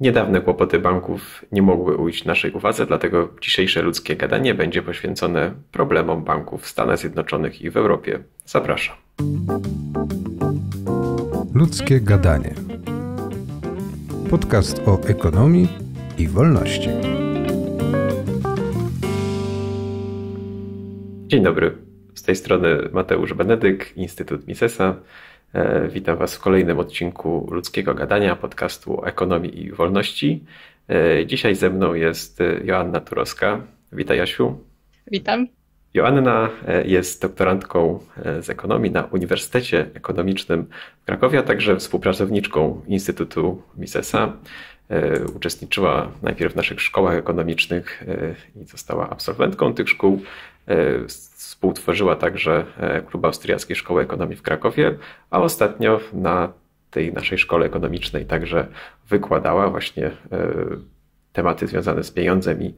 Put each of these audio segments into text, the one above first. Niedawne kłopoty banków nie mogły ujść naszej uwadze, dlatego dzisiejsze ludzkie gadanie będzie poświęcone problemom banków w Stanach Zjednoczonych i w Europie. Zapraszam. Ludzkie gadanie. Podcast o ekonomii i wolności. Dzień dobry. Z tej strony Mateusz Benedyk, Instytut Misesa. Witam Was w kolejnym odcinku Ludzkiego Gadania, podcastu o ekonomii i wolności. Dzisiaj ze mną jest Joanna Turowska. Witaj, Jasiu. Witam. Joanna jest doktorantką z ekonomii na Uniwersytecie Ekonomicznym w Krakowie, a także współpracowniczką Instytutu Misesa. Uczestniczyła najpierw w naszych szkołach ekonomicznych i została absolwentką tych szkół. Współtworzyła także Klub Austriackiej Szkoły Ekonomii w Krakowie, a ostatnio na tej naszej szkole ekonomicznej także wykładała właśnie tematy związane z pieniądzem i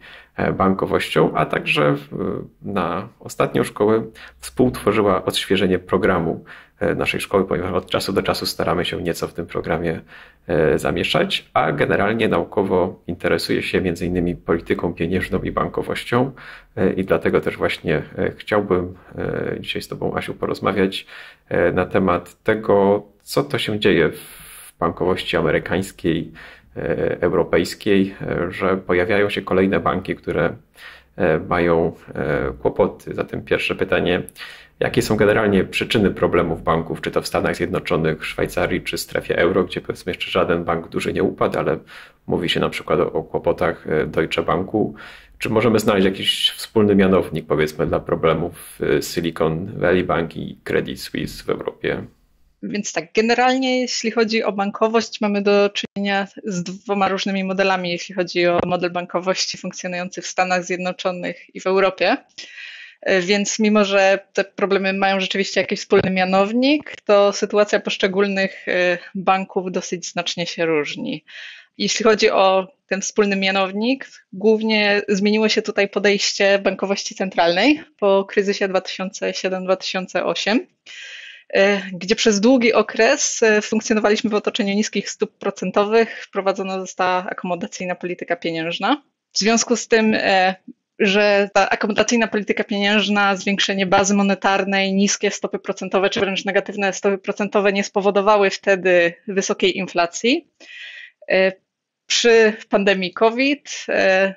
bankowością, a także na ostatnią szkołę współtworzyła odświeżenie programu naszej szkoły, ponieważ od czasu do czasu staramy się nieco w tym programie zamieszać, a generalnie naukowo interesuje się m.in. polityką pieniężną i bankowością i dlatego też właśnie chciałbym dzisiaj z Tobą, Asiu, porozmawiać na temat tego, co to się dzieje w bankowości amerykańskiej, europejskiej, że pojawiają się kolejne banki, które mają kłopoty. Zatem pierwsze pytanie, jakie są generalnie przyczyny problemów banków, czy to w Stanach Zjednoczonych, Szwajcarii, czy strefie euro, gdzie powiedzmy jeszcze żaden bank duży nie upadł, ale mówi się na przykład o kłopotach Deutsche Banku. Czy możemy znaleźć jakiś wspólny mianownik, powiedzmy, dla problemów Silicon Valley Bank i Credit Suisse w Europie? Więc tak, generalnie jeśli chodzi o bankowość, mamy do czynienia z dwoma różnymi modelami, jeśli chodzi o model bankowości funkcjonujący w Stanach Zjednoczonych i w Europie. Więc mimo, że te problemy mają rzeczywiście jakiś wspólny mianownik, to sytuacja poszczególnych banków dosyć znacznie się różni. Jeśli chodzi o ten wspólny mianownik, głównie zmieniło się tutaj podejście bankowości centralnej po kryzysie 2007-2008. Gdzie przez długi okres funkcjonowaliśmy w otoczeniu niskich stóp procentowych, prowadzona została akomodacyjna polityka pieniężna. W związku z tym, że ta akomodacyjna polityka pieniężna, zwiększenie bazy monetarnej, niskie stopy procentowe czy wręcz negatywne stopy procentowe nie spowodowały wtedy wysokiej inflacji. Przy pandemii COVID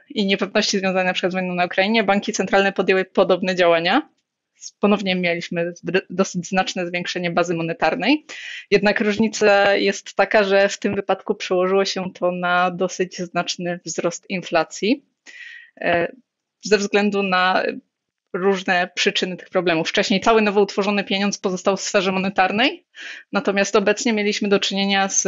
i niepewności związanej np. z wojną na Ukrainie banki centralne podjęły podobne działania. Ponownie mieliśmy dosyć znaczne zwiększenie bazy monetarnej, jednak różnica jest taka, że w tym wypadku przełożyło się to na dosyć znaczny wzrost inflacji ze względu na różne przyczyny tych problemów. Wcześniej cały nowo utworzony pieniądz pozostał w sferze monetarnej, natomiast obecnie mieliśmy do czynienia z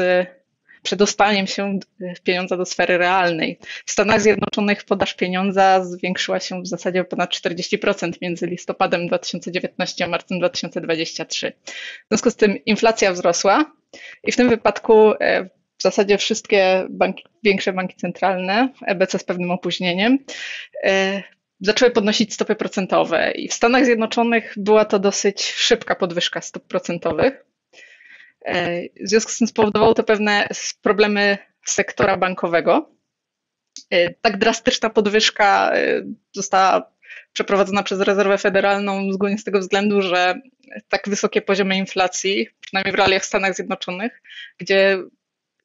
przedostaniem się pieniądza do sfery realnej. W Stanach Zjednoczonych podaż pieniądza zwiększyła się w zasadzie o ponad 40% między listopadem 2019 a marcem 2023. W związku z tym inflacja wzrosła i w tym wypadku w zasadzie wszystkie większe banki centralne, EBC z pewnym opóźnieniem, zaczęły podnosić stopy procentowe. I w Stanach Zjednoczonych była to dosyć szybka podwyżka stóp procentowych. W związku z tym spowodowało to pewne problemy sektora bankowego. Tak drastyczna podwyżka została przeprowadzona przez Rezerwę Federalną zgodnie z tego względu, że tak wysokie poziomy inflacji, przynajmniej w realiach Stanach Zjednoczonych, gdzie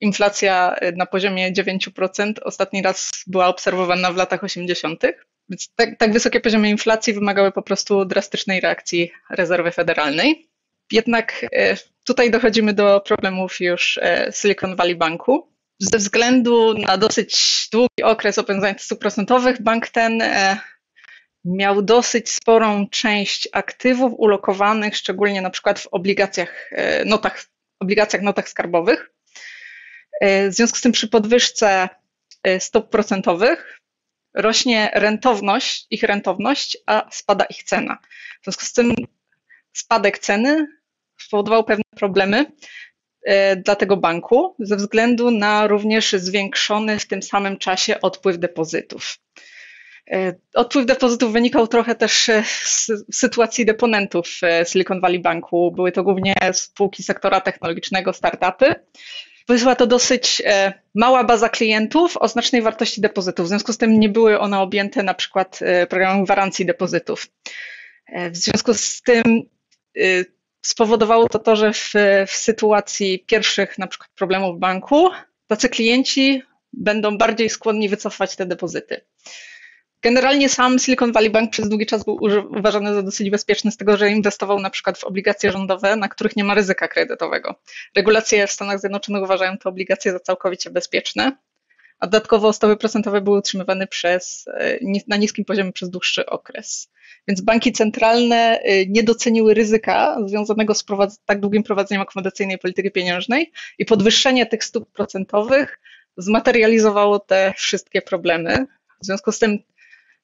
inflacja na poziomie 9% ostatni raz była obserwowana w latach 80., więc tak wysokie poziomy inflacji wymagały po prostu drastycznej reakcji Rezerwy Federalnej. Jednak tutaj dochodzimy do problemów już Silicon Valley Banku. Ze względu na dosyć długi okres opędzania stóp procentowych, bank ten miał dosyć sporą część aktywów ulokowanych, szczególnie na przykład w obligacjach, notach skarbowych. W związku z tym przy podwyżce stóp procentowych rośnie ich rentowność, a spada ich cena. W związku z tym spadek ceny spowodował pewne problemy dla tego banku ze względu na również zwiększony w tym samym czasie odpływ depozytów. Odpływ depozytów wynikał trochę też z sytuacji deponentów Silicon Valley Banku. Były to głównie spółki sektora technologicznego, startupy. Była to dosyć mała baza klientów o znacznej wartości depozytów. W związku z tym nie były one objęte na przykład programem gwarancji depozytów. W związku z tym spowodowało to, że w sytuacji pierwszych na przykład problemów banku tacy klienci będą bardziej skłonni wycofać te depozyty. Generalnie sam Silicon Valley Bank przez długi czas był uważany za dosyć bezpieczny z tego, że inwestował na przykład w obligacje rządowe, na których nie ma ryzyka kredytowego. Regulacje w Stanach Zjednoczonych uważają te obligacje za całkowicie bezpieczne, a dodatkowo stopy procentowe były utrzymywane na niskim poziomie przez dłuższy okres. Więc banki centralne nie doceniły ryzyka związanego z tak długim prowadzeniem akomodacyjnej polityki pieniężnej i podwyższenie tych stóp procentowych zmaterializowało te wszystkie problemy. W związku z tym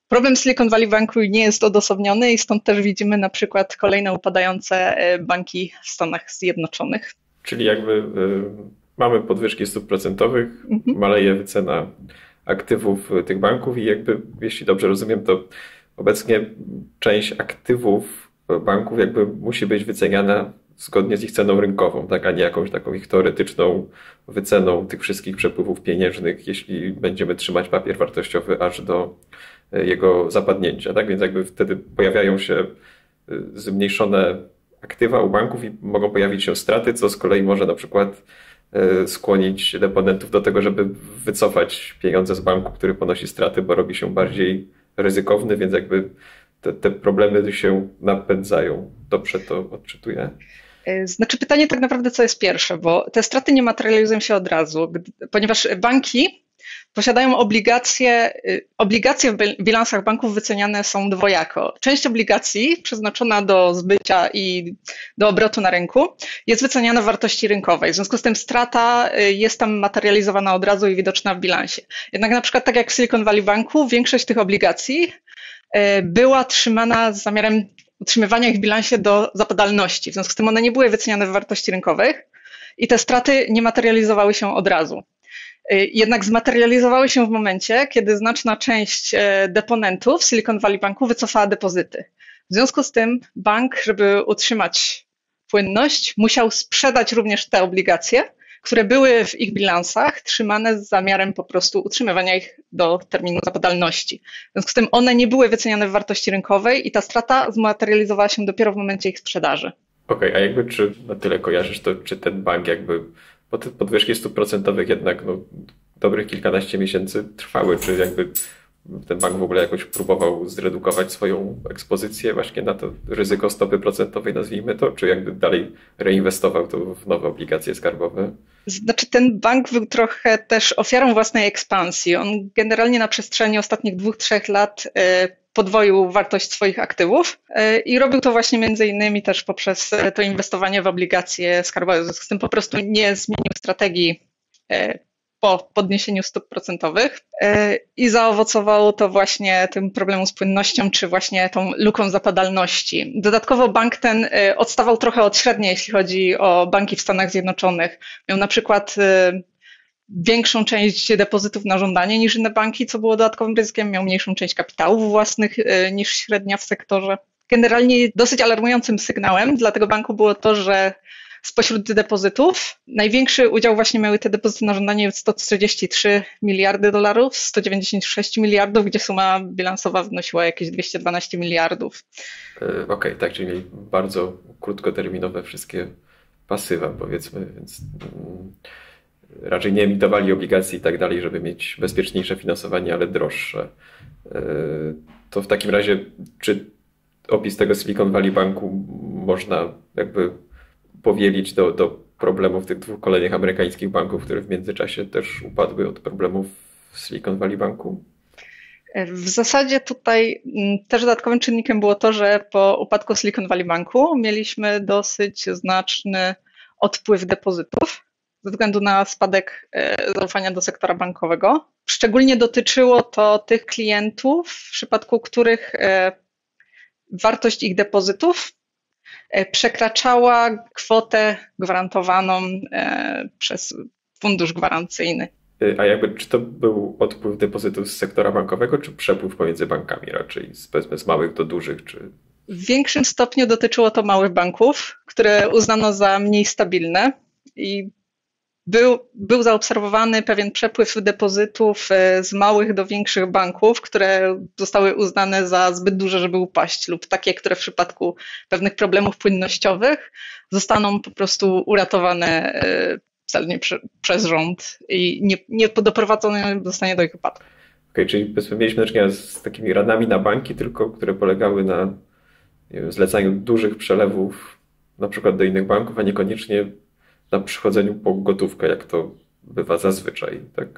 problem Silicon Valley Banku nie jest odosobniony i stąd też widzimy na przykład kolejne upadające banki w Stanach Zjednoczonych. Czyli jakby mamy podwyżki stóp procentowych, maleje wycena aktywów tych banków i jakby, jeśli dobrze rozumiem, to obecnie część aktywów banków jakby musi być wyceniana zgodnie z ich ceną rynkową, tak, a nie jakąś taką ich teoretyczną wyceną tych wszystkich przepływów pieniężnych, jeśli będziemy trzymać papier wartościowy aż do jego zapadnięcia, tak? Więc jakby wtedy pojawiają się zmniejszone aktywa u banków i mogą pojawić się straty, co z kolei może na przykład skłonić deponentów do tego, żeby wycofać pieniądze z banku, który ponosi straty, bo robi się bardziej ryzykowny, więc jakby te problemy się napędzają. Dobrze to odczytuję? Znaczy pytanie tak naprawdę, co jest pierwsze, bo te straty nie materializują się od razu, ponieważ banki posiadają obligacje. Obligacje w bilansach banków wyceniane są dwojako. Część obligacji przeznaczona do zbycia i do obrotu na rynku jest wyceniana w wartości rynkowej. W związku z tym strata jest tam materializowana od razu i widoczna w bilansie. Jednak na przykład tak jak w Silicon Valley Banku, większość tych obligacji była trzymana z zamiarem utrzymywania ich w bilansie do zapadalności. W związku z tym one nie były wyceniane w wartości rynkowych i te straty nie materializowały się od razu. Jednak zmaterializowały się w momencie, kiedy znaczna część deponentów Silicon Valley Banku wycofała depozyty. W związku z tym bank, żeby utrzymać płynność, musiał sprzedać również te obligacje, które były w ich bilansach trzymane z zamiarem po prostu utrzymywania ich do terminu zapadalności. W związku z tym one nie były wyceniane w wartości rynkowej i ta strata zmaterializowała się dopiero w momencie ich sprzedaży. Okej, a jakby czy na tyle kojarzysz to, czy ten bank jakby... Bo te podwyżki stóp procentowych jednak dobrych kilkanaście miesięcy trwały. Czy jakby ten bank w ogóle jakoś próbował zredukować swoją ekspozycję właśnie na to ryzyko stopy procentowej, nazwijmy to? Czy jakby dalej reinwestował to w nowe obligacje skarbowe? Znaczy ten bank był trochę też ofiarą własnej ekspansji. On generalnie na przestrzeni ostatnich 2-3 lat podwoił wartość swoich aktywów i robił to właśnie między innymi też poprzez to inwestowanie w obligacje skarbowe. W związku z tym po prostu nie zmienił strategii po podniesieniu stóp procentowych i zaowocowało to właśnie tym problemem z płynnością, czy właśnie tą luką zapadalności. Dodatkowo bank ten odstawał trochę od średniej, jeśli chodzi o banki w Stanach Zjednoczonych. Miał na przykład większą część depozytów na żądanie niż inne banki, co było dodatkowym ryzykiem, miał mniejszą część kapitałów własnych niż średnia w sektorze. Generalnie dosyć alarmującym sygnałem dla tego banku było to, że spośród depozytów największy udział właśnie miały te depozyty na żądanie, 143 miliardy dolarów, 196 miliardów, gdzie suma bilansowa wynosiła jakieś 212 miliardów. Okej, tak, czyli mieli bardzo krótkoterminowe wszystkie pasywa, powiedzmy, więc... Raczej nie emitowali obligacji i tak dalej, żeby mieć bezpieczniejsze finansowanie, ale droższe. To w takim razie, czy opis tego Silicon Valley Banku można jakby powielić do problemów tych dwóch kolejnych amerykańskich banków, które w międzyczasie też upadły od problemów Silicon Valley Banku? W zasadzie tutaj też dodatkowym czynnikiem było to, że po upadku Silicon Valley Banku mieliśmy dosyć znaczny odpływ depozytów ze względu na spadek zaufania do sektora bankowego. Szczególnie dotyczyło to tych klientów, w przypadku których wartość ich depozytów przekraczała kwotę gwarantowaną przez fundusz gwarancyjny. A jakby czy to był odpływ depozytów z sektora bankowego, czy przepływ pomiędzy bankami raczej, z małych do dużych, czy... W większym stopniu dotyczyło to małych banków, które uznano za mniej stabilne i Był zaobserwowany pewien przepływ depozytów z małych do większych banków, które zostały uznane za zbyt duże, żeby upaść, lub takie, które w przypadku pewnych problemów płynnościowych zostaną po prostu uratowane celnie przez rząd i nie doprowadzone zostanie do ich upadku. Okej, czyli mieliśmy do czynienia z takimi ranami na banki tylko, które polegały na zlecaniu dużych przelewów na przykład do innych banków, a niekoniecznie na przychodzeniu po gotówkę, jak to bywa zazwyczaj, tak?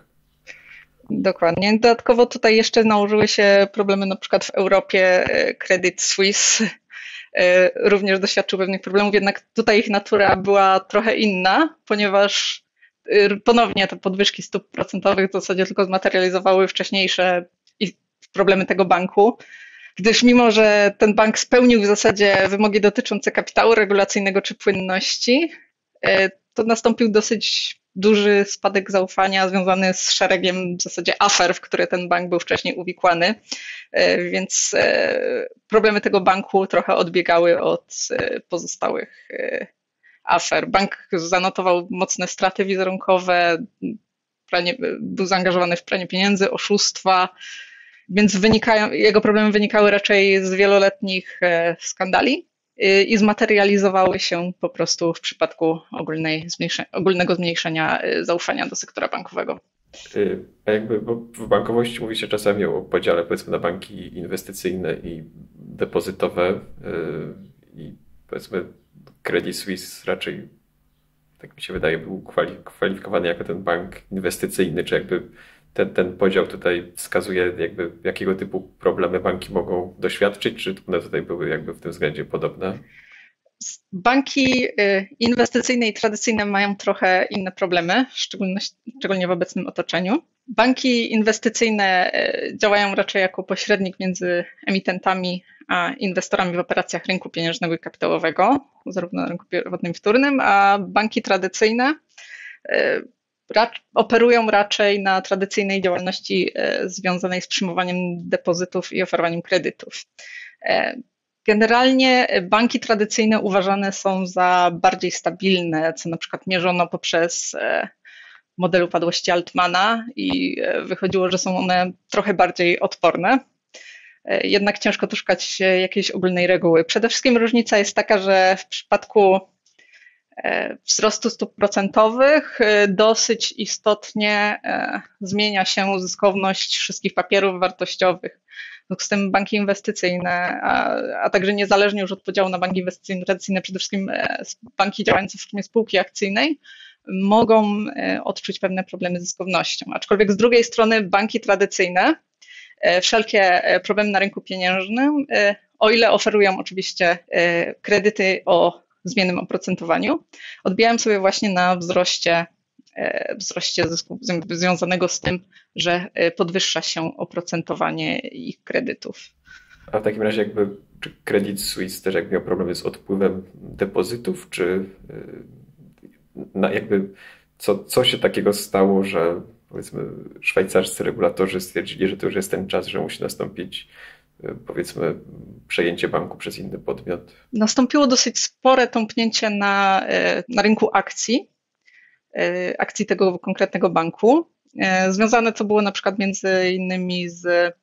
Dokładnie. Dodatkowo tutaj jeszcze nałożyły się problemy na przykład w Europie. Credit Suisse również doświadczył pewnych problemów, jednak tutaj ich natura była trochę inna, ponieważ ponownie te podwyżki stóp procentowych w zasadzie tylko zmaterializowały wcześniejsze problemy tego banku, gdyż mimo, że ten bank spełnił w zasadzie wymogi dotyczące kapitału regulacyjnego czy płynności, to nastąpił dosyć duży spadek zaufania związany z szeregiem w zasadzie afer, w które ten bank był wcześniej uwikłany, więc problemy tego banku trochę odbiegały od pozostałych afer. Bank zanotował mocne straty wizerunkowe, był zaangażowany w pranie pieniędzy, oszustwa, więc jego problemy wynikały raczej z wieloletnich skandali i zmaterializowały się po prostu w przypadku ogólnego zmniejszenia zaufania do sektora bankowego. A bo w bankowości mówi się czasami o podziale, powiedzmy, na banki inwestycyjne i depozytowe, i powiedzmy Credit Suisse raczej, tak mi się wydaje, był kwalifikowany jako ten bank inwestycyjny, czy ten podział tutaj wskazuje, jakiego typu problemy banki mogą doświadczyć, czy one tutaj były w tym względzie podobne? Banki inwestycyjne i tradycyjne mają trochę inne problemy, szczególnie w obecnym otoczeniu. Banki inwestycyjne działają raczej jako pośrednik między emitentami a inwestorami w operacjach rynku pieniężnego i kapitałowego, zarówno na rynku pierwotnym i wtórnym, a banki tradycyjne operują raczej na tradycyjnej działalności związanej z przyjmowaniem depozytów i oferowaniem kredytów. Generalnie banki tradycyjne uważane są za bardziej stabilne, co na przykład mierzono poprzez model upadłości Altmana i wychodziło, że są one trochę bardziej odporne. Jednak ciężko tu szukać jakiejś ogólnej reguły. Przede wszystkim różnica jest taka, że w przypadku wzrostu stóp procentowych dosyć istotnie zmienia się uzyskowność wszystkich papierów wartościowych. W związku z tym banki inwestycyjne, a także niezależnie już od podziału na banki inwestycyjne tradycyjne, przede wszystkim banki działające w formie spółki akcyjnej, mogą odczuć pewne problemy z zyskownością. Aczkolwiek z drugiej strony banki tradycyjne, wszelkie problemy na rynku pieniężnym, o ile oferują oczywiście kredyty o zmiennym oprocentowaniu, odbijałem sobie właśnie na wzroście zysków związanego z tym, że podwyższa się oprocentowanie ich kredytów. A w takim razie czy Credit Suisse też miał problemy z odpływem depozytów, czy co się takiego stało, że powiedzmy szwajcarscy regulatorzy stwierdzili, że to już jest ten czas, że musi nastąpić powiedzmy przejęcie banku przez inny podmiot? Nastąpiło dosyć spore tąpnięcie na rynku akcji tego konkretnego banku. Związane to było na przykład między innymi z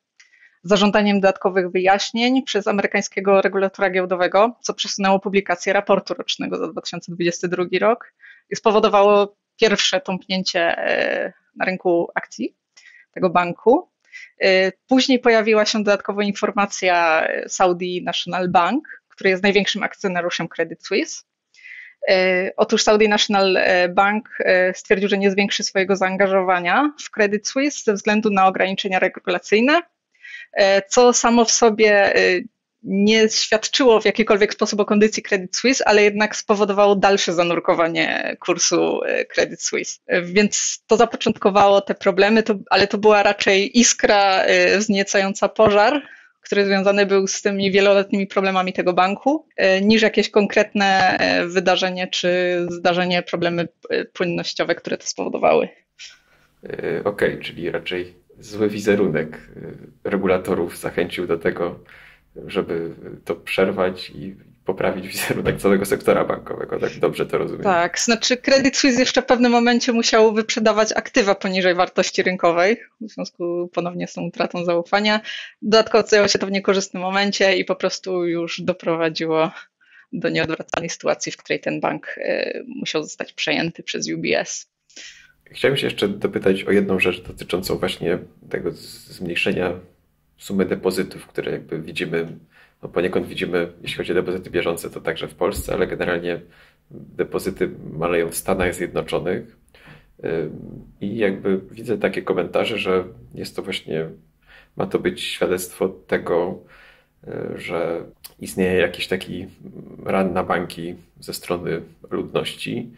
zażądaniem dodatkowych wyjaśnień przez amerykańskiego regulatora giełdowego, co przesunęło publikację raportu rocznego za 2022 rok i spowodowało pierwsze tąpnięcie na rynku akcji tego banku. Później pojawiła się dodatkowo informacja Saudi National Bank, który jest największym akcjonariuszem Credit Suisse. Otóż Saudi National Bank stwierdził, że nie zwiększy swojego zaangażowania w Credit Suisse ze względu na ograniczenia regulacyjne, co samo w sobie nie świadczyło w jakikolwiek sposób o kondycji Credit Suisse, ale jednak spowodowało dalsze zanurkowanie kursu Credit Suisse. Więc to zapoczątkowało te problemy, ale to była raczej iskra wzniecająca pożar, który związany był z tymi wieloletnimi problemami tego banku, niż jakieś konkretne wydarzenie czy zdarzenie, problemy płynnościowe, które to spowodowały. Okej, czyli raczej zły wizerunek regulatorów zachęcił do tego, żeby to przerwać i poprawić wizerunek całego sektora bankowego, tak dobrze to rozumiem. Tak, znaczy Credit Suisse jeszcze w pewnym momencie musiał wyprzedawać aktywa poniżej wartości rynkowej, w związku ponownie z tą utratą zaufania. Dodatkowo odcięło się to w niekorzystnym momencie i po prostu już doprowadziło do nieodwracalnej sytuacji, w której ten bank musiał zostać przejęty przez UBS. Chciałem się jeszcze dopytać o jedną rzecz dotyczącą właśnie tego zmniejszenia sumy depozytów, które jakby widzimy, no poniekąd widzimy, jeśli chodzi o depozyty bieżące, to także w Polsce, ale generalnie depozyty maleją w Stanach Zjednoczonych i jakby widzę takie komentarze, że jest to właśnie, ma to być świadectwo tego, że istnieje jakiś taki ran na banki ze strony ludności.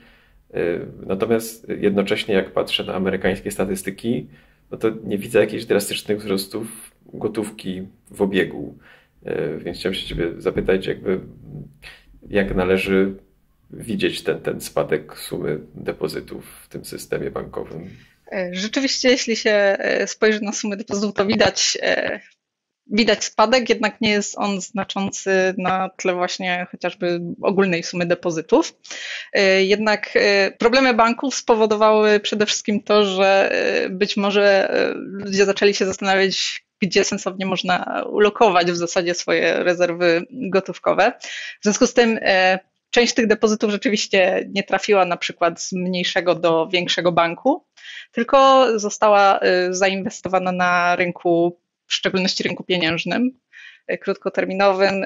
Natomiast jednocześnie jak patrzę na amerykańskie statystyki, no to nie widzę jakichś drastycznych wzrostów gotówki w obiegu. Więc chciałem się ciebie zapytać, jakby jak należy widzieć ten spadek sumy depozytów w tym systemie bankowym? Rzeczywiście, jeśli się spojrzy na sumy depozytów, to widać spadek, jednak nie jest on znaczący na tle właśnie chociażby ogólnej sumy depozytów. Jednak problemy banków spowodowały przede wszystkim to, że być może ludzie zaczęli się zastanawiać, gdzie sensownie można ulokować w zasadzie swoje rezerwy gotówkowe. W związku z tym część tych depozytów rzeczywiście nie trafiła na przykład z mniejszego do większego banku, tylko została zainwestowana na rynku, w szczególności rynku pieniężnym, krótkoterminowym.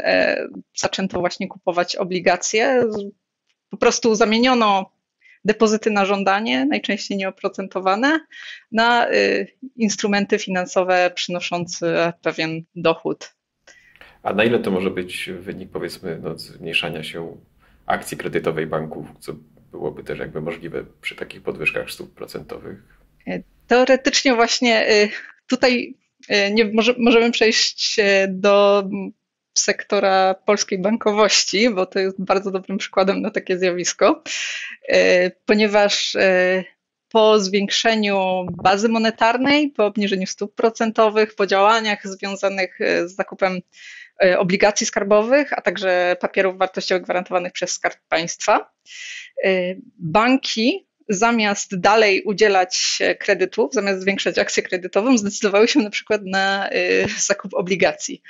Zaczęto właśnie kupować obligacje. Po prostu zamieniono depozyty na żądanie, najczęściej nieoprocentowane, na instrumenty finansowe przynoszące pewien dochód. A na ile to może być wynik, powiedzmy, no, zmniejszania się akcji kredytowej banków, co byłoby też jakby możliwe przy takich podwyżkach stóp procentowych? Teoretycznie właśnie tutaj możemy przejść do sektora polskiej bankowości, bo to jest bardzo dobrym przykładem na takie zjawisko, ponieważ po zwiększeniu bazy monetarnej, po obniżeniu stóp procentowych, po działaniach związanych z zakupem obligacji skarbowych, a także papierów wartościowych gwarantowanych przez Skarb Państwa, banki zamiast dalej udzielać kredytów, zamiast zwiększać akcję kredytową, zdecydowały się na przykład na zakup obligacji.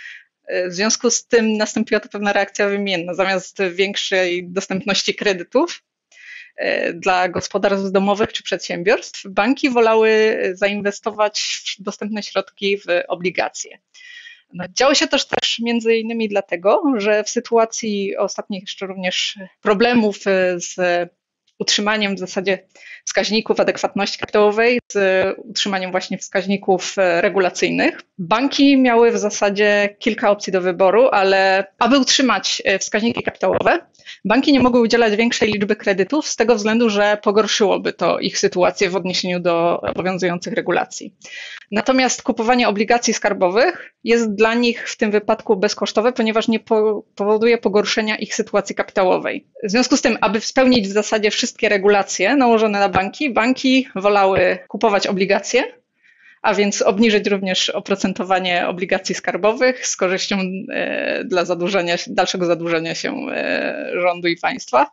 W związku z tym nastąpiła to pewna reakcja wymienna. Zamiast większej dostępności kredytów dla gospodarstw domowych czy przedsiębiorstw, banki wolały zainwestować dostępne środki w obligacje. No, działo się też między innymi dlatego, że w sytuacji ostatnich jeszcze również problemów z utrzymaniem w zasadzie wskaźników adekwatności kapitałowej, z utrzymaniem właśnie wskaźników regulacyjnych. Banki miały w zasadzie kilka opcji do wyboru, ale aby utrzymać wskaźniki kapitałowe, banki nie mogły udzielać większej liczby kredytów z tego względu, że pogorszyłoby to ich sytuację w odniesieniu do obowiązujących regulacji. Natomiast kupowanie obligacji skarbowych jest dla nich w tym wypadku bezkosztowe, ponieważ nie powoduje pogorszenia ich sytuacji kapitałowej. W związku z tym, aby spełnić w zasadzie wszystkie regulacje nałożone na banki, banki wolały kupować obligacje, a więc obniżyć również oprocentowanie obligacji skarbowych z korzyścią dla dalszego zadłużenia się rządu i państwa,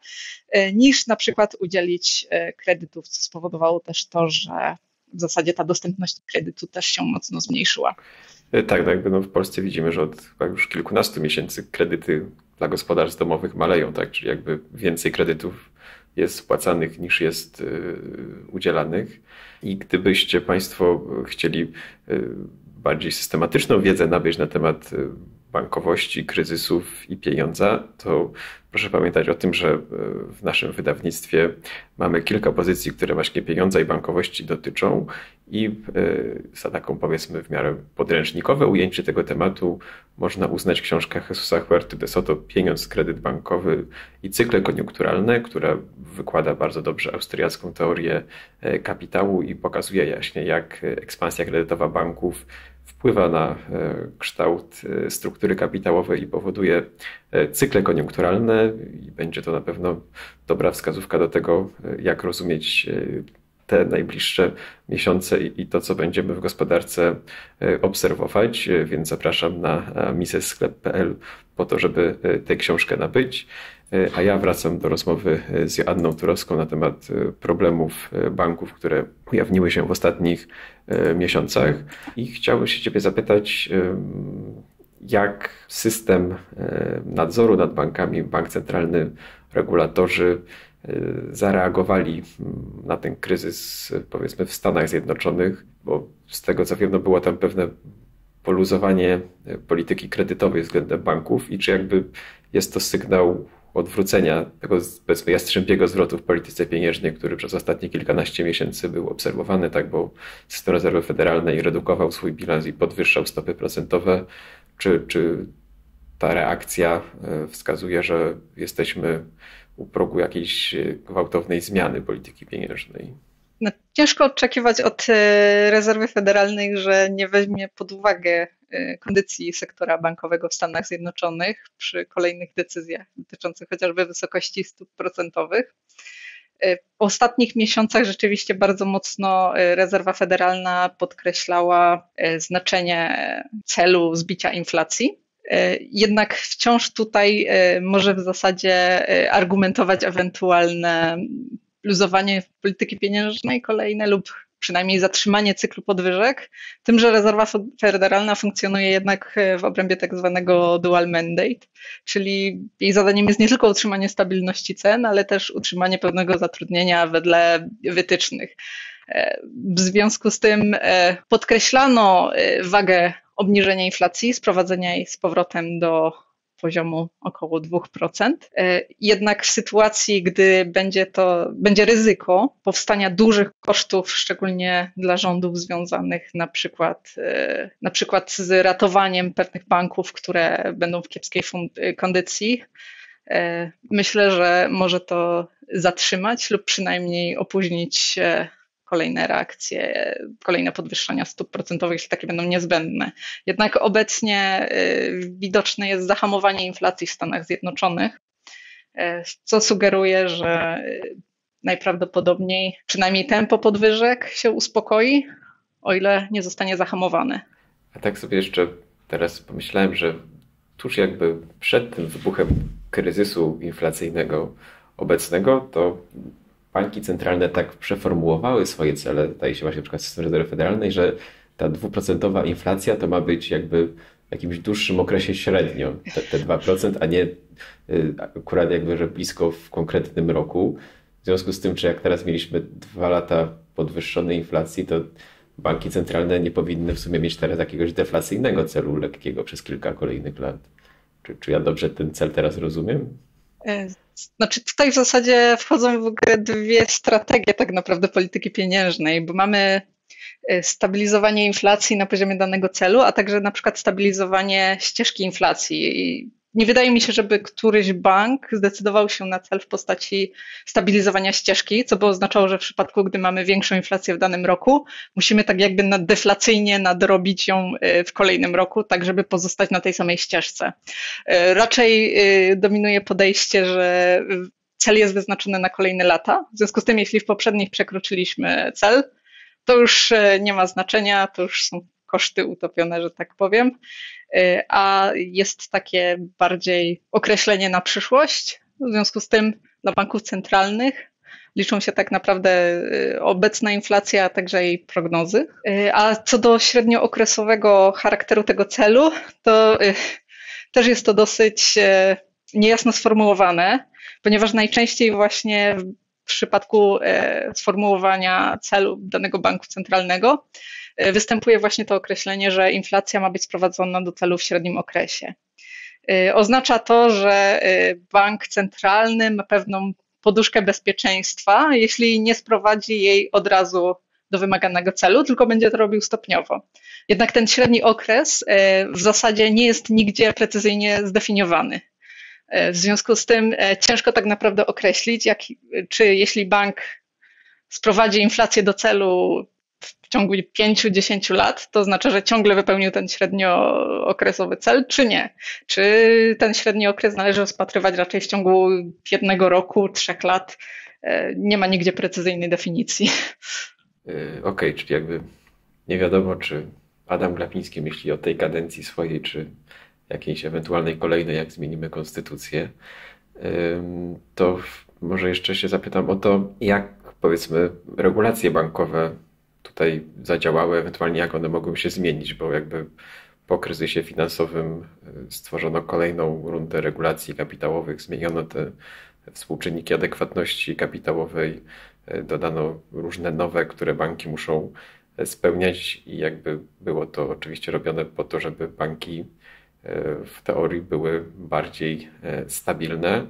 niż na przykład udzielić kredytów, co spowodowało też to, że w zasadzie ta dostępność kredytu też się mocno zmniejszyła. Tak, jakby no w Polsce widzimy, że od już kilkunastu miesięcy kredyty dla gospodarstw domowych maleją, tak, czyli jakby więcej kredytów jest spłacanych niż jest udzielanych. I gdybyście Państwo chcieli bardziej systematyczną wiedzę nabyć na temat bankowości, kryzysów i pieniądza, to proszę pamiętać o tym, że w naszym wydawnictwie mamy kilka pozycji, które właśnie pieniądza i bankowości dotyczą i za taką, powiedzmy, w miarę podręcznikowe ujęcie tego tematu można uznać książkę Jesusa Huerty de Soto Pieniądz, kredyt bankowy i cykle koniunkturalne, która wykłada bardzo dobrze austriacką teorię kapitału i pokazuje jaśnie, jak ekspansja kredytowa banków wpływa na kształt struktury kapitałowej i powoduje cykle koniunkturalne i będzie to na pewno dobra wskazówka do tego, jak rozumieć te najbliższe miesiące i to, co będziemy w gospodarce obserwować, więc zapraszam na mises.pl po to, żeby tę książkę nabyć. A ja wracam do rozmowy z Joanną Turowską na temat problemów banków, które ujawniły się w ostatnich miesiącach. I chciałbym się Ciebie zapytać, jak system nadzoru nad bankami, bank centralny, regulatorzy zareagowali na ten kryzys, powiedzmy, w Stanach Zjednoczonych, bo z tego, co wiem, no było tam pewne poluzowanie polityki kredytowej względem banków i czy jakby jest to sygnał odwrócenia tego, powiedzmy, jastrzębiego zwrotu w polityce pieniężnej, który przez ostatnie kilkanaście miesięcy był obserwowany, tak, bo system rezerwy federalnej redukował swój bilans i podwyższał stopy procentowe. Czy ta reakcja wskazuje, że jesteśmy u progu jakiejś gwałtownej zmiany polityki pieniężnej? No, ciężko oczekiwać od rezerwy federalnej, że nie weźmie pod uwagę kondycji sektora bankowego w Stanach Zjednoczonych przy kolejnych decyzjach dotyczących chociażby wysokości stóp procentowych. W ostatnich miesiącach rzeczywiście bardzo mocno rezerwa federalna podkreślała znaczenie celu zbicia inflacji. Jednak wciąż tutaj może w zasadzie argumentować ewentualne luzowanie polityki pieniężnej kolejne lub przynajmniej zatrzymanie cyklu podwyżek, tym, że rezerwa federalna funkcjonuje jednak w obrębie tak zwanego dual mandate, czyli jej zadaniem jest nie tylko utrzymanie stabilności cen, ale też utrzymanie pewnego zatrudnienia wedle wytycznych. W związku z tym podkreślano wagę obniżenia inflacji, sprowadzenia jej z powrotem do poziomu około 2%. Jednak w sytuacji, gdy będzie ryzyko powstania dużych kosztów, szczególnie dla rządów związanych na przykład z ratowaniem pewnych banków, które będą w kiepskiej kondycji, myślę, że może to zatrzymać lub przynajmniej opóźnić kolejne reakcje, kolejne podwyższania stóp procentowych, jeśli takie będą niezbędne. Jednak obecnie widoczne jest zahamowanie inflacji w Stanach Zjednoczonych, co sugeruje, że najprawdopodobniej przynajmniej tempo podwyżek się uspokoi, o ile nie zostanie zahamowane. A tak sobie jeszcze teraz pomyślałem, że tuż jakby przed tym wybuchem kryzysu inflacyjnego obecnego, to banki centralne tak przeformułowały swoje cele, daje się właśnie na przykład system rezerwy federalnej, że ta 2% inflacja to ma być jakby w jakimś dłuższym okresie średnio, te 2%, a nie akurat jakby, że blisko w konkretnym roku. W związku z tym, czy jak teraz mieliśmy 2 lata podwyższonej inflacji, to banki centralne nie powinny w sumie mieć teraz jakiegoś deflacyjnego celu lekkiego przez kilka kolejnych lat. Czy ja dobrze ten cel teraz rozumiem? Znaczy tutaj w zasadzie wchodzą w grę dwie strategie tak naprawdę polityki pieniężnej, bo mamy stabilizowanie inflacji na poziomie danego celu, a także na przykład stabilizowanie ścieżki inflacji. I nie wydaje mi się, żeby któryś bank zdecydował się na cel w postaci stabilizowania ścieżki, co by oznaczało, że w przypadku, gdy mamy większą inflację w danym roku, musimy tak jakby deflacyjnie nadrobić ją w kolejnym roku, tak żeby pozostać na tej samej ścieżce. Raczej dominuje podejście, że cel jest wyznaczony na kolejne lata. W związku z tym, jeśli w poprzednich przekroczyliśmy cel, to już nie ma znaczenia, to już są koszty utopione, że tak powiem, a jest takie bardziej określenie na przyszłość. W związku z tym dla banków centralnych liczą się tak naprawdę obecna inflacja, a także jej prognozy. A co do średniookresowego charakteru tego celu, to też jest to dosyć niejasno sformułowane, ponieważ najczęściej właśnie w przypadku sformułowania celu danego banku centralnego występuje właśnie to określenie, że inflacja ma być sprowadzona do celu w średnim okresie. Oznacza to, że bank centralny ma pewną poduszkę bezpieczeństwa, jeśli nie sprowadzi jej od razu do wymaganego celu, tylko będzie to robił stopniowo. Jednak ten średni okres w zasadzie nie jest nigdzie precyzyjnie zdefiniowany. W związku z tym ciężko tak naprawdę określić, czy jeśli bank sprowadzi inflację do celu w ciągu 5-10 lat, to znaczy, że ciągle wypełnił ten średniookresowy cel, czy nie? Czy ten średni okres należy rozpatrywać raczej w ciągu 1 roku, 3 lat? nie ma nigdzie precyzyjnej definicji. Okej, czyli jakby nie wiadomo, czy Adam Glapiński myśli o tej kadencji swojej, czy jakiejś ewentualnej kolejnej, jak zmienimy konstytucję. To może jeszcze się zapytam o to, jak powiedzmy regulacje bankowe tutaj zadziałały, ewentualnie jak one mogły się zmienić, bo jakby po kryzysie finansowym stworzono kolejną rundę regulacji kapitałowych, zmieniono te współczynniki adekwatności kapitałowej, dodano różne nowe, które banki muszą spełniać i jakby było to oczywiście robione po to, żeby banki w teorii były bardziej stabilne.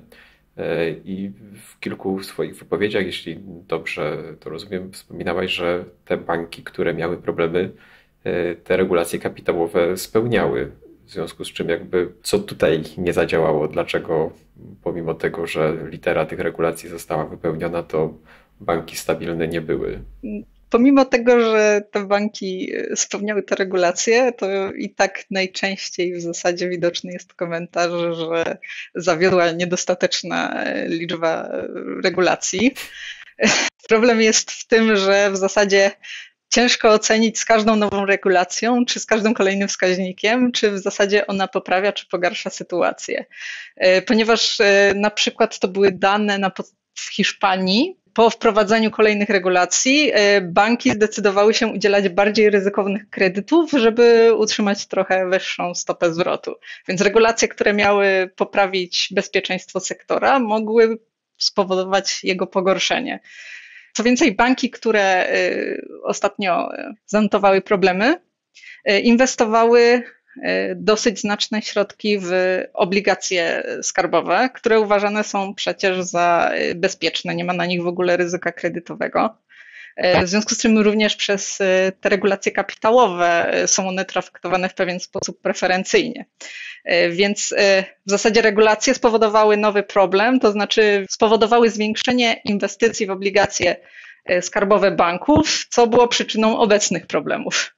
I w kilku swoich wypowiedziach, jeśli dobrze to rozumiem, wspominałaś, że te banki, które miały problemy, te regulacje kapitałowe spełniały. W związku z czym jakby co tutaj nie zadziałało? Dlaczego pomimo tego, że litera tych regulacji została wypełniona, to banki stabilne nie były? Pomimo tego, że te banki spełniały te regulacje, to i tak najczęściej w zasadzie widoczny jest komentarz, że zawiodła niedostateczna liczba regulacji. Problem jest w tym, że w zasadzie ciężko ocenić z każdą nową regulacją, czy z każdym kolejnym wskaźnikiem, czy w zasadzie ona poprawia, czy pogarsza sytuację. Ponieważ na przykład to były dane w Hiszpanii. Po wprowadzeniu kolejnych regulacji banki zdecydowały się udzielać bardziej ryzykownych kredytów, żeby utrzymać trochę wyższą stopę zwrotu. Więc regulacje, które miały poprawić bezpieczeństwo sektora, mogły spowodować jego pogorszenie. Co więcej, banki, które ostatnio zanotowały problemy, inwestowały dosyć znaczne środki w obligacje skarbowe, które uważane są przecież za bezpieczne, nie ma na nich w ogóle ryzyka kredytowego. W związku z czym również przez te regulacje kapitałowe są one traktowane w pewien sposób preferencyjnie. Więc w zasadzie regulacje spowodowały nowy problem, to znaczy spowodowały zwiększenie inwestycji w obligacje skarbowe banków, co było przyczyną obecnych problemów.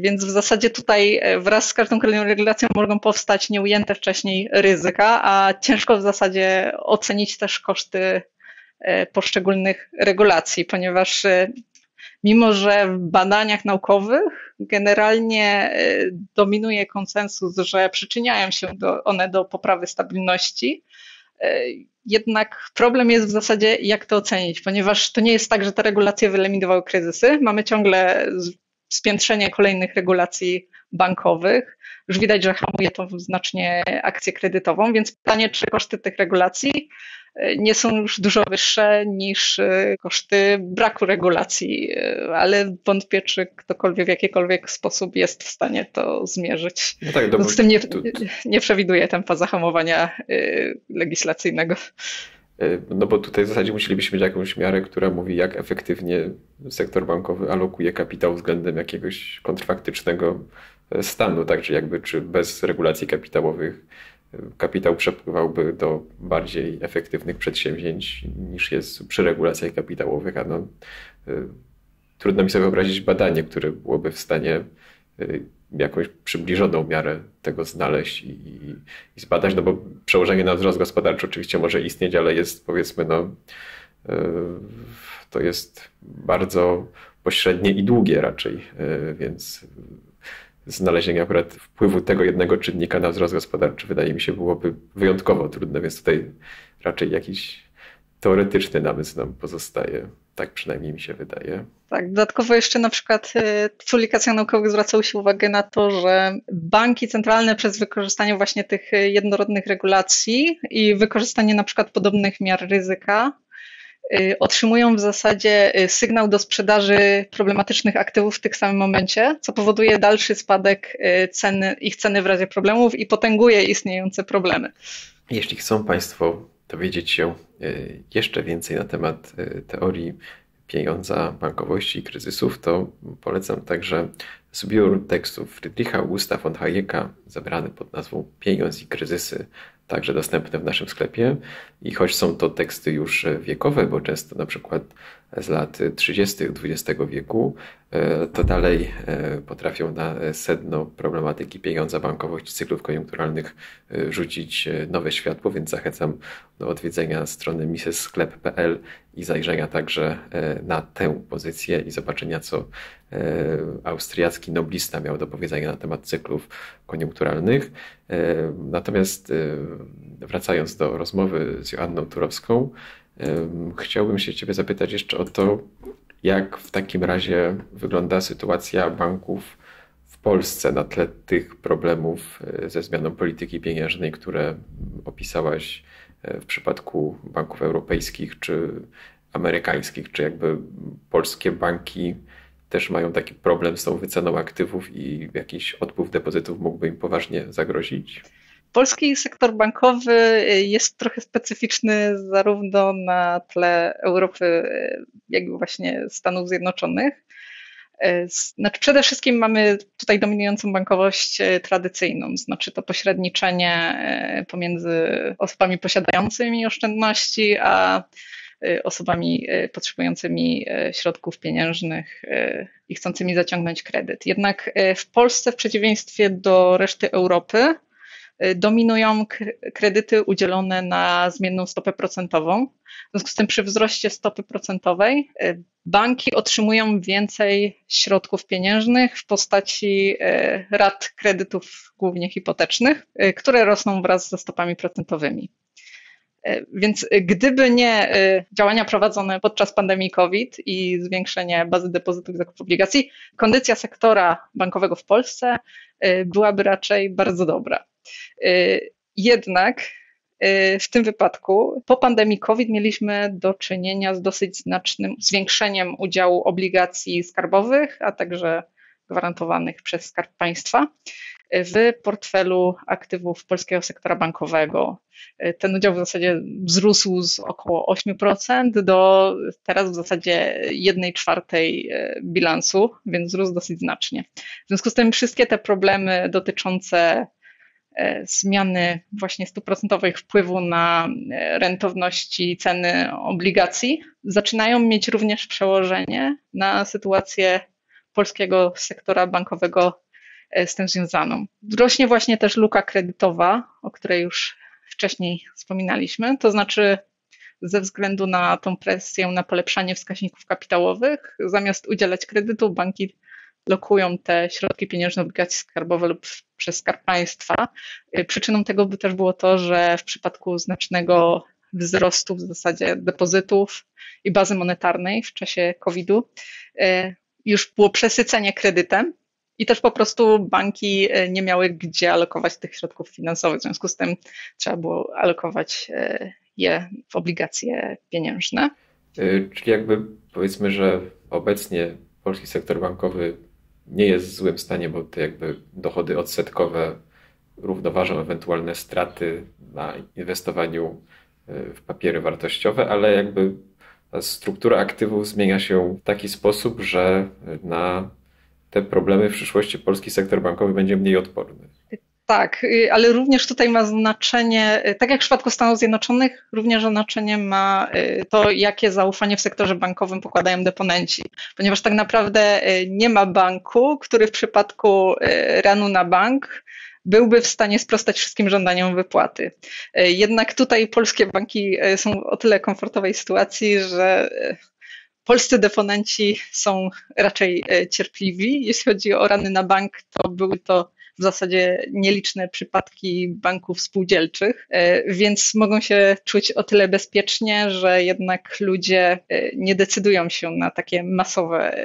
Więc w zasadzie tutaj wraz z każdą kolejną regulacją mogą powstać nieujęte wcześniej ryzyka, a ciężko w zasadzie ocenić też koszty poszczególnych regulacji, ponieważ mimo, że w badaniach naukowych generalnie dominuje konsensus, że przyczyniają się one do poprawy stabilności, jednak problem jest w zasadzie jak to ocenić, ponieważ to nie jest tak, że te regulacje wyeliminowały kryzysy, mamy ciągle spiętrzenie kolejnych regulacji bankowych. Już widać, że hamuje to znacznie akcję kredytową, więc pytanie, czy koszty tych regulacji nie są już dużo wyższe niż koszty braku regulacji, ale wątpię, czy ktokolwiek w jakikolwiek sposób jest w stanie to zmierzyć. No tak, z tym nie przewiduje tempa zahamowania legislacyjnego. No bo tutaj w zasadzie musielibyśmy mieć jakąś miarę, która mówi, jak efektywnie sektor bankowy alokuje kapitał względem jakiegoś kontrfaktycznego stanu. Także jakby czy bez regulacji kapitałowych kapitał przepływałby do bardziej efektywnych przedsięwzięć niż jest przy regulacjach kapitałowych. A no, trudno mi sobie wyobrazić badanie, które byłoby w stanie jakąś przybliżoną miarę tego znaleźć i zbadać, no bo przełożenie na wzrost gospodarczy oczywiście może istnieć, ale jest powiedzmy, no to jest bardzo pośrednie i długie raczej, więc znalezienie akurat wpływu tego jednego czynnika na wzrost gospodarczy wydaje mi się byłoby wyjątkowo trudne, więc tutaj raczej jakiś teoretyczny namysł nam pozostaje. Tak przynajmniej mi się wydaje. Tak, dodatkowo jeszcze na przykład w publikacjach naukowych zwracały się uwagę na to, że banki centralne przez wykorzystanie właśnie tych jednorodnych regulacji i wykorzystanie na przykład podobnych miar ryzyka otrzymują w zasadzie sygnał do sprzedaży problematycznych aktywów w tym samym momencie, co powoduje dalszy spadek ich ceny w razie problemów i potęguje istniejące problemy. Jeśli chcą Państwo dowiedzieć się jeszcze więcej na temat teorii pieniądza, bankowości i kryzysów, to polecam także zbiór tekstów Friedricha Augusta von Hayeka zebrany pod nazwą Pieniądz i kryzysy, także dostępny w naszym sklepie. I choć są to teksty już wiekowe, bo często na przykład z lat 30. XX wieku, to dalej potrafią na sedno problematyki pieniądza, bankowości, cyklów koniunkturalnych rzucić nowe światło, więc zachęcam do odwiedzenia strony mises.pl i zajrzenia także na tę pozycję i zobaczenia, co austriacki noblista miał do powiedzenia na temat cyklów koniunkturalnych. Natomiast wracając do rozmowy z Joanną Turowską, chciałbym się Ciebie zapytać jeszcze o to, jak w takim razie wygląda sytuacja banków w Polsce na tle tych problemów ze zmianą polityki pieniężnej, które opisałaś w przypadku banków europejskich czy amerykańskich. Czy jakby polskie banki też mają taki problem z tą wyceną aktywów i jakiś odpływ depozytów mógłby im poważnie zagrozić? Polski sektor bankowy jest trochę specyficzny zarówno na tle Europy, jak i właśnie Stanów Zjednoczonych. Znaczy przede wszystkim mamy tutaj dominującą bankowość tradycyjną, znaczy to pośredniczenie pomiędzy osobami posiadającymi oszczędności, a osobami potrzebującymi środków pieniężnych i chcącymi zaciągnąć kredyt. Jednak w Polsce w przeciwieństwie do reszty Europy dominują kredyty udzielone na zmienną stopę procentową. W związku z tym przy wzroście stopy procentowej banki otrzymują więcej środków pieniężnych w postaci rat kredytów głównie hipotecznych, które rosną wraz ze stopami procentowymi. Więc gdyby nie działania prowadzone podczas pandemii COVID i zwiększenie bazy depozytów i zakupu obligacji, kondycja sektora bankowego w Polsce byłaby raczej bardzo dobra. Jednak w tym wypadku po pandemii COVID mieliśmy do czynienia z dosyć znacznym zwiększeniem udziału obligacji skarbowych, a także gwarantowanych przez Skarb Państwa w portfelu aktywów polskiego sektora bankowego. Ten udział w zasadzie wzrósł z około 8% do teraz w zasadzie 1/4 bilansu, więc wzrósł dosyć znacznie. W związku z tym wszystkie te problemy dotyczące zmiany właśnie stóp procentowych wpływu na rentowności ceny obligacji zaczynają mieć również przełożenie na sytuację polskiego sektora bankowego z tym związaną. Rośnie właśnie też luka kredytowa, o której już wcześniej wspominaliśmy, to znaczy ze względu na tą presję na polepszanie wskaźników kapitałowych, zamiast udzielać kredytu banki lokują te środki pieniężne, obligacje skarbowe lub przez Skarb Państwa. Przyczyną tego by też było to, że w przypadku znacznego wzrostu w zasadzie depozytów i bazy monetarnej w czasie COVID-u już było przesycenie kredytem i też po prostu banki nie miały gdzie alokować tych środków finansowych. W związku z tym trzeba było alokować je w obligacje pieniężne. Czyli jakby powiedzmy, że obecnie polski sektor bankowy nie jest w złym stanie, bo te jakby dochody odsetkowe równoważą ewentualne straty na inwestowaniu w papiery wartościowe, ale jakby ta struktura aktywów zmienia się w taki sposób, że na te problemy w przyszłości polski sektor bankowy będzie mniej odporny. Tak, ale również tutaj ma znaczenie, tak jak w przypadku Stanów Zjednoczonych, również znaczenie ma to, jakie zaufanie w sektorze bankowym pokładają deponenci, ponieważ tak naprawdę nie ma banku, który w przypadku ranu na bank byłby w stanie sprostać wszystkim żądaniom wypłaty. Jednak tutaj polskie banki są w o tyle komfortowej sytuacji, że polscy deponenci są raczej cierpliwi. Jeśli chodzi o rany na bank, to były to w zasadzie nieliczne przypadki banków spółdzielczych, więc mogą się czuć o tyle bezpiecznie, że jednak ludzie nie decydują się na takie masowe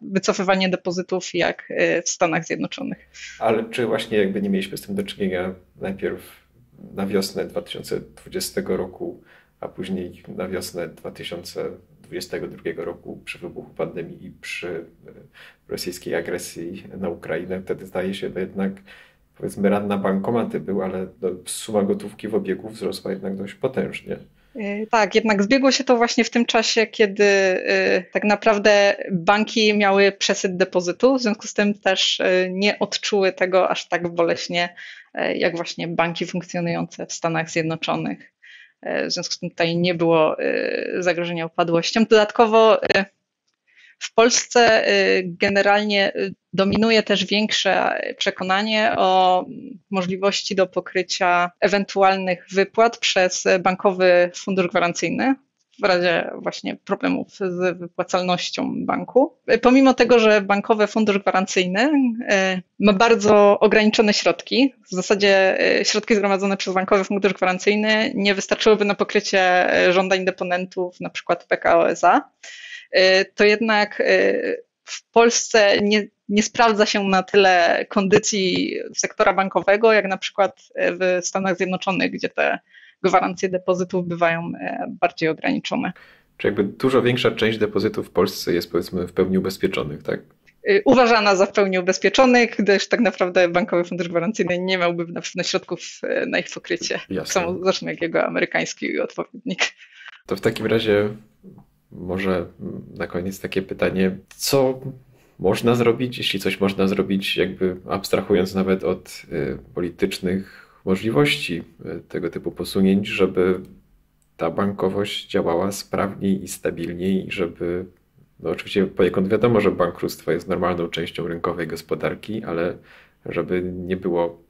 wycofywanie depozytów jak w Stanach Zjednoczonych. Ale czy właśnie jakby nie mieliśmy z tym do czynienia najpierw na wiosnę 2020 roku, a później na wiosnę 2022 roku przy wybuchu pandemii i przy rosyjskiej agresji na Ukrainę. Wtedy zdaje się, że jednak powiedzmy ran na bankomaty był, ale suma gotówki w obiegu wzrosła jednak dość potężnie. Tak, jednak zbiegło się to właśnie w tym czasie, kiedy tak naprawdę banki miały przesyt depozytu, w związku z tym też nie odczuły tego aż tak boleśnie, jak właśnie banki funkcjonujące w Stanach Zjednoczonych. W związku z tym tutaj nie było zagrożenia upadłością. Dodatkowo w Polsce generalnie dominuje też większe przekonanie o możliwości do pokrycia ewentualnych wypłat przez Bankowy Fundusz Gwarancyjny w razie właśnie problemów z wypłacalnością banku. Pomimo tego, że Bankowy Fundusz Gwarancyjny ma bardzo ograniczone środki, w zasadzie środki zgromadzone przez Bankowy Fundusz Gwarancyjny nie wystarczyłyby na pokrycie żądań deponentów, na przykład Pekao SA, to jednak w Polsce nie sprawdza się na tyle kondycji sektora bankowego, jak na przykład w Stanach Zjednoczonych, gdzie te gwarancje depozytów bywają bardziej ograniczone. Czy jakby dużo większa część depozytów w Polsce jest, powiedzmy, w pełni ubezpieczonych, tak? Uważana za w pełni ubezpieczonych, gdyż tak naprawdę Bankowy Fundusz Gwarancyjny nie miałby na pewno środków na ich pokrycie. Jasne. Zresztą jak jego amerykański odpowiednik. To w takim razie może na koniec takie pytanie, co można zrobić, jeśli coś można zrobić, jakby abstrahując nawet od politycznych możliwości tego typu posunięć, żeby ta bankowość działała sprawniej i stabilniej, żeby, no oczywiście poniekąd wiadomo, że bankructwo jest normalną częścią rynkowej gospodarki, ale żeby nie było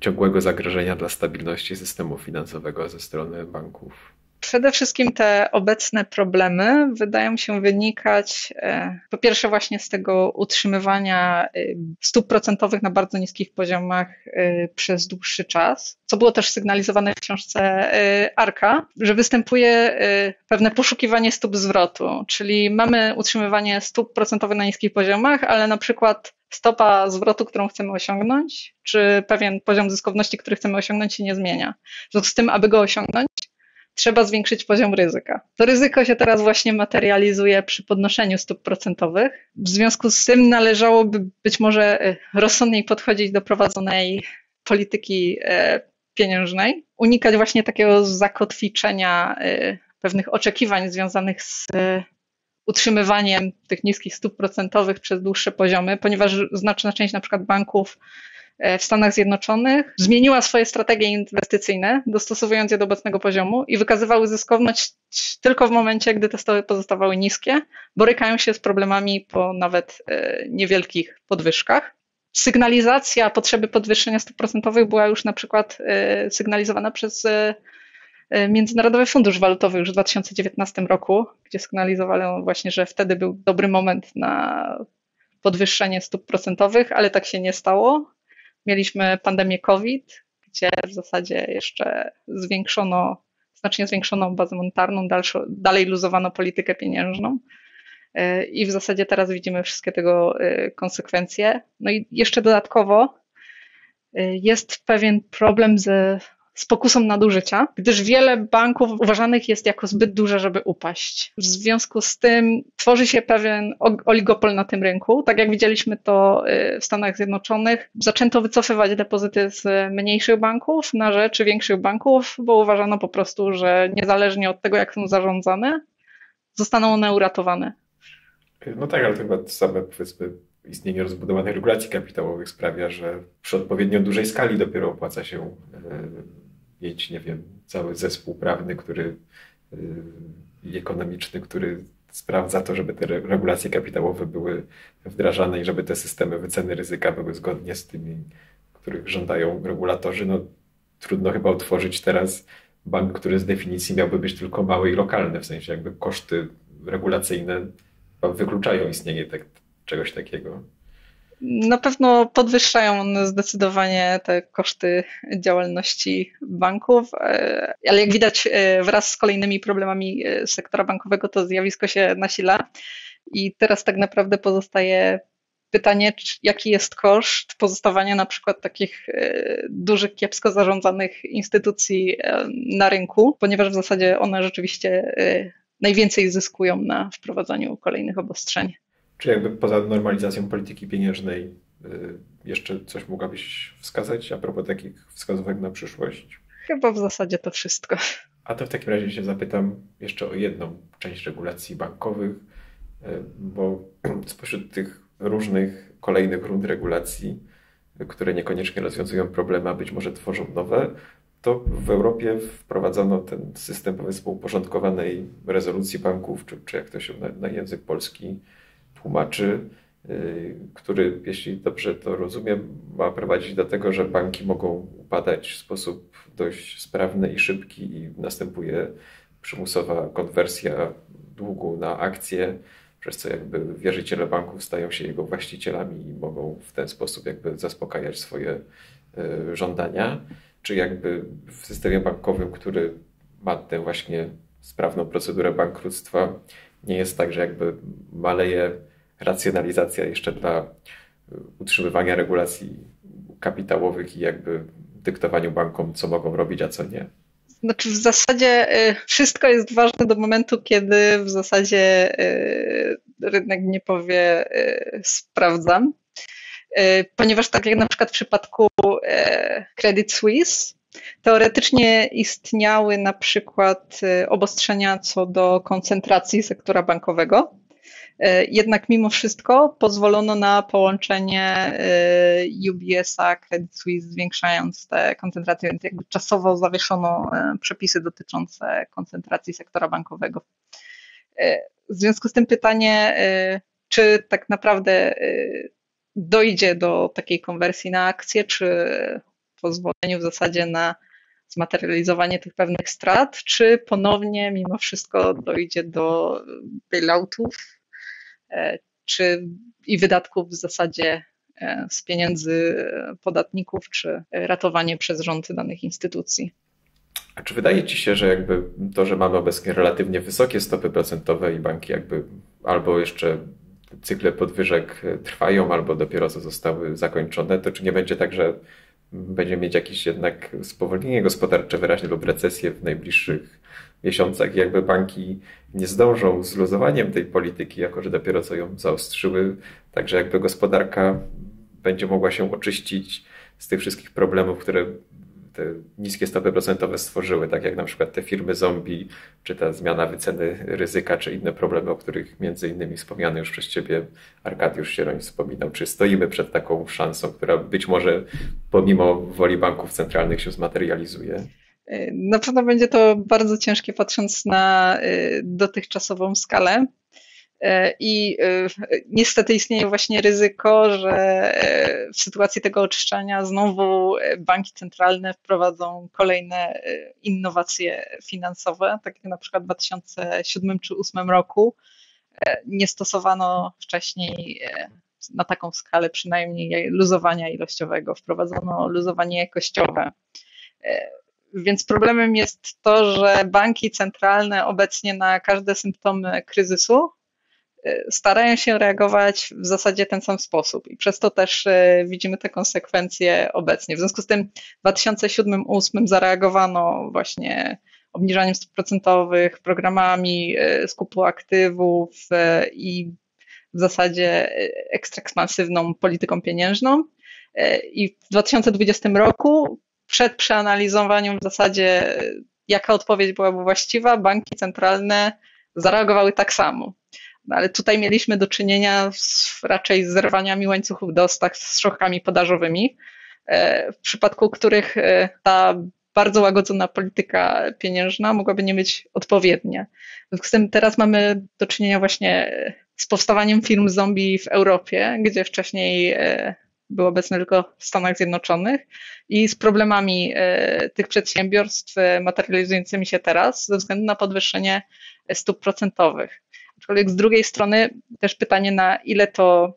ciągłego zagrożenia dla stabilności systemu finansowego ze strony banków. Przede wszystkim te obecne problemy wydają się wynikać po pierwsze właśnie z tego utrzymywania stóp procentowych na bardzo niskich poziomach przez dłuższy czas, co było też sygnalizowane w książce Arka, że występuje pewne poszukiwanie stóp zwrotu, czyli mamy utrzymywanie stóp procentowych na niskich poziomach, ale na przykład stopa zwrotu, którą chcemy osiągnąć, czy pewien poziom zyskowności, który chcemy osiągnąć, się nie zmienia. W związku z tym, aby go osiągnąć, trzeba zwiększyć poziom ryzyka. To ryzyko się teraz właśnie materializuje przy podnoszeniu stóp procentowych. W związku z tym należałoby być może rozsądniej podchodzić do prowadzonej polityki pieniężnej, unikać właśnie takiego zakotwiczenia pewnych oczekiwań związanych z utrzymywaniem tych niskich stóp procentowych przez dłuższe poziomy, ponieważ znaczna część na przykład banków w Stanach Zjednoczonych zmieniła swoje strategie inwestycyjne, dostosowując je do obecnego poziomu i wykazywały zyskowność tylko w momencie, gdy te stopy pozostawały niskie, borykają się z problemami po nawet niewielkich podwyżkach. Sygnalizacja potrzeby podwyższenia stóp procentowych była już na przykład sygnalizowana przez Międzynarodowy Fundusz Walutowy już w 2019 roku, gdzie sygnalizowano właśnie, że wtedy był dobry moment na podwyższenie stóp procentowych, ale tak się nie stało. Mieliśmy pandemię COVID, gdzie w zasadzie jeszcze znacznie zwiększono bazę monetarną, dalej luzowano politykę pieniężną i w zasadzie teraz widzimy wszystkie tego konsekwencje. No i jeszcze dodatkowo jest pewien problem z pokusą nadużycia, gdyż wiele banków uważanych jest jako zbyt duże, żeby upaść. W związku z tym tworzy się pewien oligopol na tym rynku. Tak jak widzieliśmy to w Stanach Zjednoczonych, zaczęto wycofywać depozyty z mniejszych banków na rzecz większych banków, bo uważano po prostu, że niezależnie od tego, jak są zarządzane, zostaną one uratowane. No tak, ale to chyba same, powiedzmy, istnienie rozbudowanych regulacji kapitałowych sprawia, że przy odpowiednio dużej skali dopiero opłaca się mieć, nie wiem, cały zespół prawny, który i ekonomiczny, który sprawdza to, żeby te regulacje kapitałowe były wdrażane i żeby te systemy wyceny ryzyka były zgodnie z tymi, których żądają regulatorzy. No, trudno chyba utworzyć teraz bank, który z definicji miałby być tylko mały i lokalny, w sensie jakby koszty regulacyjne wykluczają istnienie czegoś takiego. Na pewno podwyższają one zdecydowanie te koszty działalności banków, ale jak widać wraz z kolejnymi problemami sektora bankowego to zjawisko się nasila i teraz tak naprawdę pozostaje pytanie, jaki jest koszt pozostawania na przykład takich dużych, kiepsko zarządzanych instytucji na rynku, ponieważ w zasadzie one rzeczywiście najwięcej zyskują na wprowadzaniu kolejnych obostrzeń. Czy jakby poza normalizacją polityki pieniężnej jeszcze coś mogłabyś wskazać a propos takich wskazówek na przyszłość? Chyba w zasadzie to wszystko. A to w takim razie się zapytam jeszcze o jedną część regulacji bankowych, bo spośród tych różnych kolejnych rund regulacji, które niekoniecznie rozwiązują problemy, a być może tworzą nowe, to w Europie wprowadzono ten system, powiedzmy, uporządkowanej rezolucji banków, czy jak to się na język polski tłumaczy, który, jeśli dobrze to rozumiem, ma prowadzić do tego, że banki mogą upadać w sposób dość sprawny i szybki i następuje przymusowa konwersja długu na akcje, przez co jakby wierzyciele banków stają się jego właścicielami i mogą w ten sposób jakby zaspokajać swoje żądania, czy jakby w systemie bankowym, który ma tę właśnie sprawną procedurę bankructwa, nie jest tak, że jakby maleje racjonalizacja jeszcze dla utrzymywania regulacji kapitałowych i jakby dyktowaniu bankom, co mogą robić, a co nie. Znaczy w zasadzie wszystko jest ważne do momentu, kiedy w zasadzie rynek nie powie sprawdzam, ponieważ tak jak na przykład w przypadku Credit Suisse, teoretycznie istniały na przykład obostrzenia co do koncentracji sektora bankowego, jednak mimo wszystko pozwolono na połączenie UBS-a, Credit Suisse, zwiększając te koncentracje, więc jakby czasowo zawieszono przepisy dotyczące koncentracji sektora bankowego. W związku z tym pytanie, czy tak naprawdę dojdzie do takiej konwersji na akcje, czy pozwoleniu w zasadzie na zmaterializowanie tych pewnych strat, czy ponownie mimo wszystko dojdzie do bailoutów i wydatków w zasadzie z pieniędzy podatników, czy ratowanie przez rząd danych instytucji. A czy wydaje Ci się, że jakby to, że mamy obecnie relatywnie wysokie stopy procentowe i banki jakby albo jeszcze cykle podwyżek trwają, albo dopiero co zostały zakończone, to czy nie będzie tak, że będziemy mieć jakieś jednak spowolnienie gospodarcze wyraźnie lub recesję w najbliższych miesiącach, jakby banki nie zdążą z luzowaniem tej polityki, jako że dopiero co ją zaostrzyły, także jakby gospodarka będzie mogła się oczyścić z tych wszystkich problemów, które te niskie stopy procentowe stworzyły, tak jak na przykład te firmy zombie, czy ta zmiana wyceny ryzyka, czy inne problemy, o których między innymi wspomniany już przez Ciebie Arkadiusz Sieroń wspominał. Czy stoimy przed taką szansą, która być może pomimo woli banków centralnych się zmaterializuje? Na pewno będzie to bardzo ciężkie, patrząc na dotychczasową skalę. I niestety istnieje właśnie ryzyko, że w sytuacji tego oczyszczania znowu banki centralne wprowadzą kolejne innowacje finansowe, tak jak na przykład w 2007 czy 2008 roku nie stosowano wcześniej na taką skalę przynajmniej luzowania ilościowego, wprowadzono luzowanie jakościowe. Więc problemem jest to, że banki centralne obecnie na każde symptomy kryzysu starają się reagować w zasadzie ten sam sposób i przez to też widzimy te konsekwencje obecnie. W związku z tym w 2007-2008 zareagowano właśnie obniżaniem stóp procentowych, programami skupu aktywów i w zasadzie ekstrakspansywną polityką pieniężną. I w 2020 roku przed przeanalizowaniem w zasadzie jaka odpowiedź byłaby właściwa, banki centralne zareagowały tak samo. No ale tutaj mieliśmy do czynienia raczej z zerwaniami łańcuchów dostaw, z szokami podażowymi, w przypadku których ta bardzo łagodzona polityka pieniężna mogłaby nie być odpowiednia. W związku z tym teraz mamy do czynienia właśnie z powstawaniem firm zombie w Europie, gdzie wcześniej było obecne tylko w Stanach Zjednoczonych i z problemami tych przedsiębiorstw materializującymi się teraz ze względu na podwyższenie stóp procentowych. Aczkolwiek z drugiej strony też pytanie, na ile to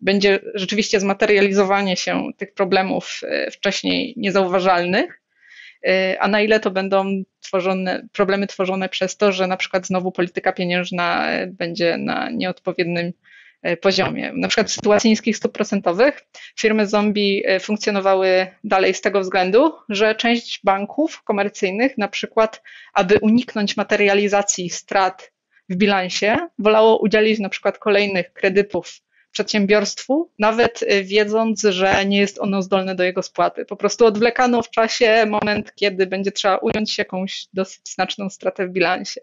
będzie rzeczywiście zmaterializowanie się tych problemów wcześniej niezauważalnych, a na ile to będą problemy tworzone przez to, że na przykład znowu polityka pieniężna będzie na nieodpowiednim poziomie. Na przykład w sytuacji niskich stóp procentowych firmy zombie funkcjonowały dalej z tego względu, że część banków komercyjnych na przykład, aby uniknąć materializacji strat w bilansie, wolało udzielić na przykład kolejnych kredytów przedsiębiorstwu, nawet wiedząc, że nie jest ono zdolne do jego spłaty. Po prostu odwlekano w czasie moment, kiedy będzie trzeba ująć jakąś dosyć znaczną stratę w bilansie.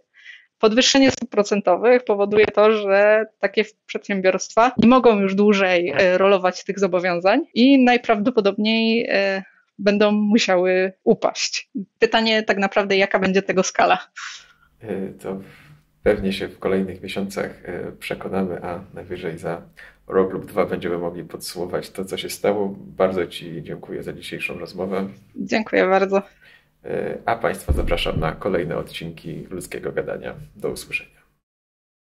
Podwyższenie stóp procentowych powoduje to, że takie przedsiębiorstwa nie mogą już dłużej rolować tych zobowiązań i najprawdopodobniej będą musiały upaść. Pytanie tak naprawdę, jaka będzie tego skala? To pewnie się w kolejnych miesiącach przekonamy, a najwyżej za rok lub dwa będziemy mogli podsumować to, co się stało. Bardzo Ci dziękuję za dzisiejszą rozmowę. Dziękuję bardzo. A Państwa zapraszam na kolejne odcinki Ludzkiego Gadania. Do usłyszenia.